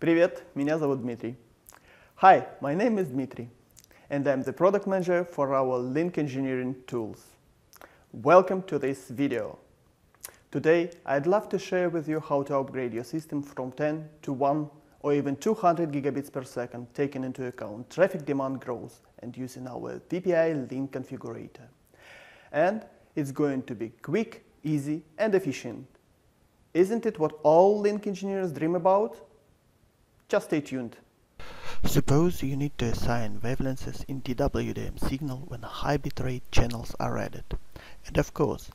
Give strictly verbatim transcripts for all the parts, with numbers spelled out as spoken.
Привет, меня зовут Dmitry. Hi, my name is Dmitry, and I'm the product manager for our link engineering tools. Welcome to this video. Today, I'd love to share with you how to upgrade your system from ten to one or even two hundred gigabits per second, taking into account traffic demand growth and using our V P I link configurator. And it's going to be quick, easy, and efficient. Isn't it what all link engineers dream about? Just stay tuned. Suppose you need to assign wavelengths in D W D M signal when high bitrate channels are added. And of course,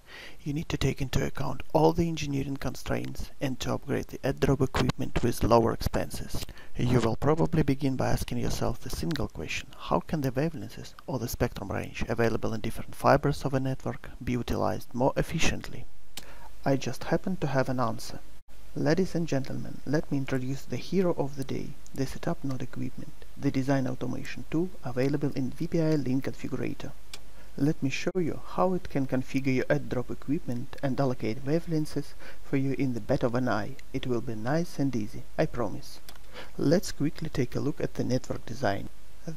you need to take into account all the engineering constraints and to upgrade the airdrop equipment with lower expenses. You will probably begin by asking yourself the single question, how can the wavelengths or the spectrum range available in different fibers of a network be utilized more efficiently? I just happen to have an answer. Ladies and gentlemen, let me introduce the hero of the day, the setup node equipment, the design automation tool available in V P I Link Configurator. Let me show you how it can configure your airdrop equipment and allocate wavelengths for you in the bat of an eye. It will be nice and easy, I promise. Let's quickly take a look at the network design.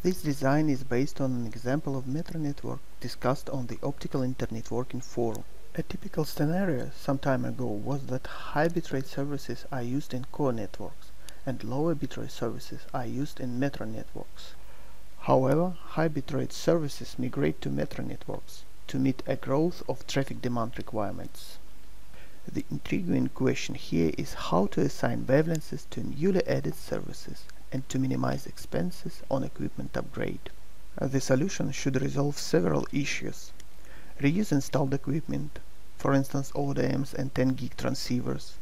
This design is based on an example of metro network discussed on the Optical Internet Working Forum. A typical scenario some time ago was that high bitrate services are used in core networks and lower bitrate services are used in metro networks. However, high bitrate services migrate to metro networks to meet a growth of traffic demand requirements. The intriguing question here is how to assign wavelengths to newly added services and to minimize expenses on equipment upgrade. The solution should resolve several issues. Reuse installed equipment, for instance O D Ms and ten gig transceivers.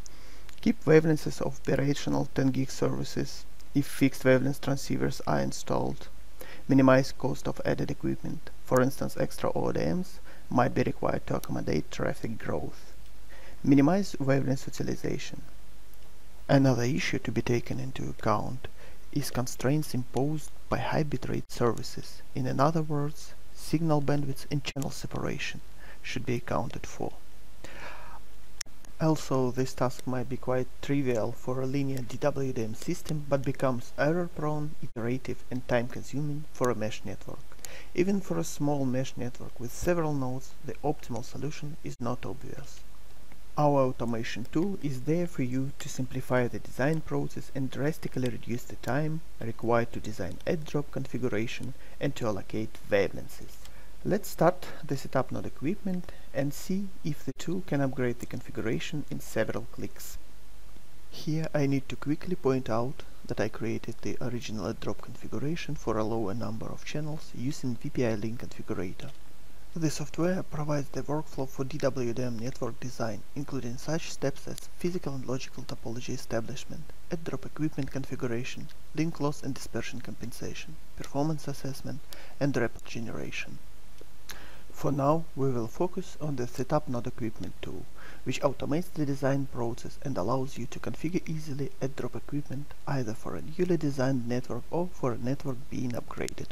Keep wavelengths of operational ten gig services if fixed wavelength transceivers are installed. Minimize cost of added equipment, for instance extra O D Ms might be required to accommodate traffic growth. Minimize wavelength utilization. Another issue to be taken into account is constraints imposed by high bitrate services. In other words, signal bandwidth and channel separation should be accounted for. Also, this task might be quite trivial for a linear D W D M system, but becomes error-prone, iterative and time-consuming for a mesh network. Even for a small mesh network with several nodes, the optimal solution is not obvious. Our automation tool is there for you to simplify the design process and drastically reduce the time required to design airdrop configuration and to allocate wavelengths. Let's start the setup node equipment and see if the tool can upgrade the configuration in several clicks. Here I need to quickly point out that I created the original airdrop configuration for a lower number of channels using V P I Link Configurator. The software provides the workflow for D W D M network design, including such steps as physical and logical topology establishment, airdrop equipment configuration, link loss and dispersion compensation, performance assessment, and report generation. For now, we will focus on the Setup Node Equipment tool, which automates the design process and allows you to configure easily airdrop equipment either for a newly designed network or for a network being upgraded.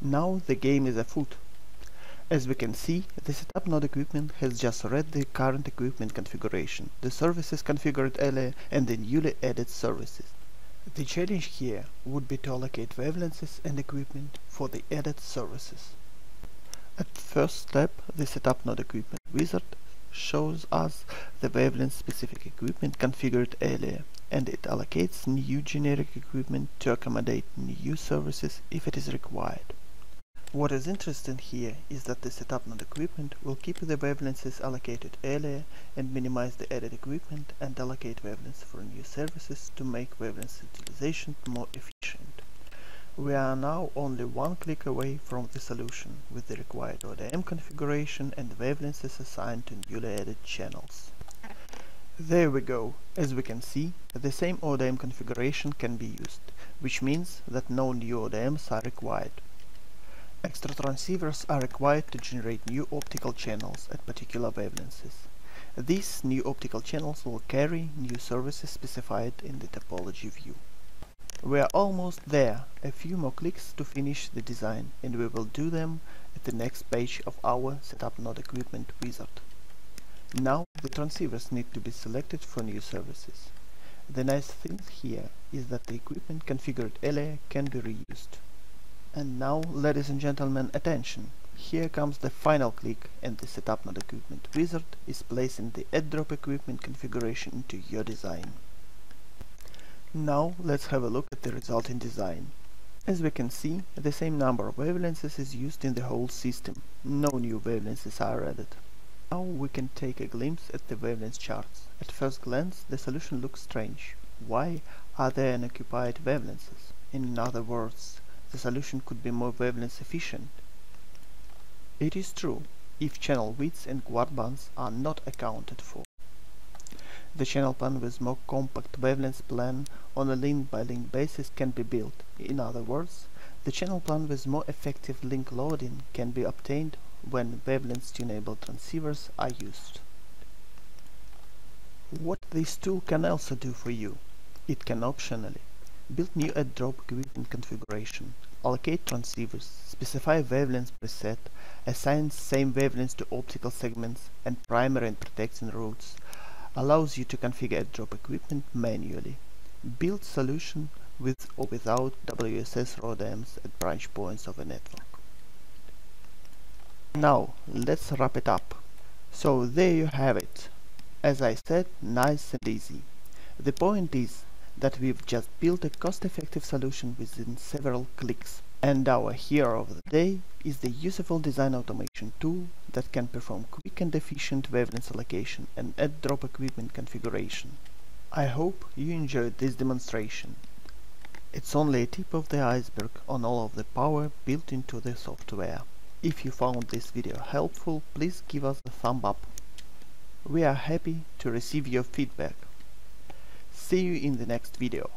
Now the game is afoot. As we can see, the setup node equipment has just read the current equipment configuration, the services configured earlier, and the newly added services. The challenge here would be to allocate wavelengths and equipment for the added services. At first step, the setup node equipment wizard shows us the wavelength specific equipment configured earlier, and it allocates new generic equipment to accommodate new services if it is required. What is interesting here is that the setup node equipment will keep the wavelengths allocated earlier and minimize the added equipment and allocate wavelengths for new services to make wavelength utilization more efficient. We are now only one click away from the solution with the required O D M configuration and wavelengths assigned to newly added channels. There we go. As we can see, the same O D M configuration can be used, which means that no new O D Ms are required. Extra transceivers are required to generate new optical channels at particular wavelengths. These new optical channels will carry new services specified in the topology view. We are almost there, a few more clicks to finish the design, and we will do them at the next page of our Setup Node Equipment wizard. Now the transceivers need to be selected for new services. The nice thing here is that the equipment configured earlier can be reused. And now, ladies and gentlemen, attention! Here comes the final click, and the Setup Node Equipment Wizard is placing the AirDrop equipment configuration into your design. Now let's have a look at the resulting design. As we can see, the same number of wavelengths is used in the whole system. No new wavelengths are added. Now we can take a glimpse at the wavelength charts. At first glance, the solution looks strange. Why are there unoccupied wavelengths? In other words, the solution could be more wavelength efficient. It is true, if channel widths and quad bands are not accounted for. The channel plan with more compact wavelength plan on a link-by-link basis can be built. In other words, the channel plan with more effective link loading can be obtained when wavelength-tunable transceivers are used. What this tool can also do for you? It can optionally build new AirDrop equipment configuration, allocate transceivers, specify wavelength preset, assign same wavelengths to optical segments, and primary and protecting routes. Allows you to configure AirDrop equipment manually, build solution with or without W S S ROADMs at branch points of a network. Now let's wrap it up. So there you have it. As I said, nice and easy. The point is that we've just built a cost-effective solution within several clicks. And our hero of the day is the useful design automation tool that can perform quick and efficient wavelength allocation and AirDrop equipment configuration. I hope you enjoyed this demonstration. It's only a tip of the iceberg on all of the power built into the software. If you found this video helpful, please give us a thumb up. We are happy to receive your feedback. See you in the next video.